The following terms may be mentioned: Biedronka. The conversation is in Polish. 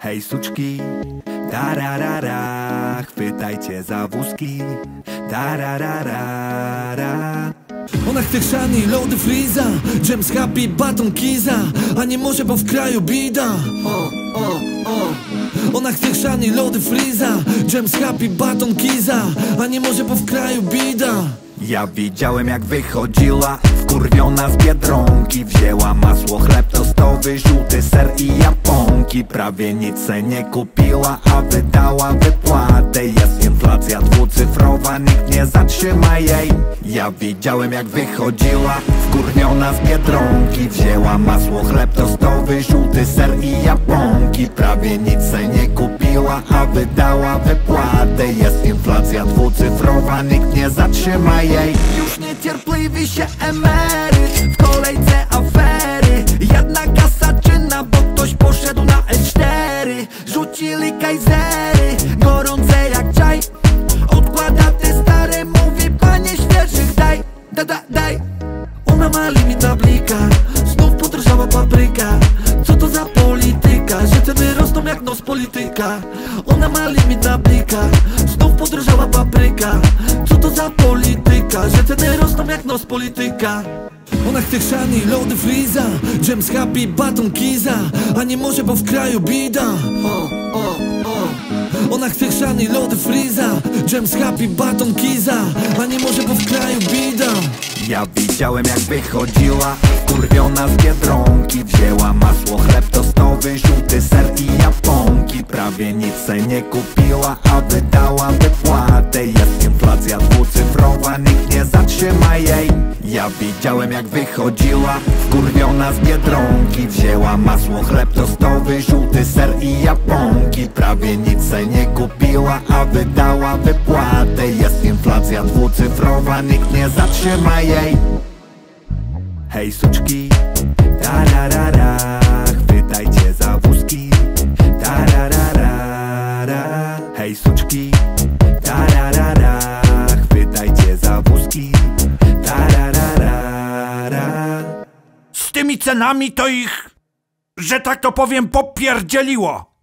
Hej suczki, tararara, chwytajcie za wózki, tararara. Ona chce chrzani, lody friza, dżem z happy, baton kiza, a nie może, bo w kraju bida. Ona chce chrzani, lody friza, dżem z happy, baton kiza, a nie może, bo w kraju bida. Ja widziałem, jak wychodziła wkurwiona z Biedronki. Wzięła masło, chleb tostowy, żółty ser i japonki. Prawie nic se nie kupiła, a wydała wypłatę. Jest inflacja dwucyfrowa, nikt nie zatrzyma jej. Ja widziałem, jak wychodziła wkurwiona z Biedronki. Wzięła masło, chleb tostowy, żółty ser i japonki. Prawie nic se nie kupiła, a wydała wypłatę. Jest inflacja dwucyfrowa, nikt nie zatrzyma jej. Już niecierpliwi się emeryt, w kolejce afery. Jedna kasa czynna, bo ktoś poszedł na L4. Rzucili kajzery, gorące jak czaj. Odkłada te stare, mówi panie świeżych daj, daj. Ona ma limit na blikach, znów podrożała papryka. Co to za polityka, że ceny rosną jak nos polityka. Ona ma limit na blikach, znów podrożała papryka. Co to za polityka, że ceny rosną jak nos polityka. Ona chce chrzani, lody friza, dżem z happy, baton kiza, a nie może, bo w kraju bida. Ona chce chrzani, lody friza, dżem z happy, baton kiza, a nie może, bo w kraju bida. Ja widziałem, jak wychodziła wkurwiona z Biedronki. Wzięła masło, chleb tostowy, żółty ser i japonki. Prawie nic se nie kupiła, a wydała wypłatę. Jest inflacja dwucyfrowa, nikt nie zatrzyma jej. Ja widziałem, jak wychodziła wkurwiona z Biedronki. Wzięła masło, chleb tostowy, żółty ser i japonki. Prawie nic se nie kupiła, a wydała wypłatę. Jest inflacja dwucyfrowa, nikt nie zatrzyma jej. Hej suczki, tararara, chwytajcie za wózki, tararara. Hej suczki, tararara, chwytajcie za wózki, tararara. Z tymi cenami to ich, że tak to powiem, popierdzieliło.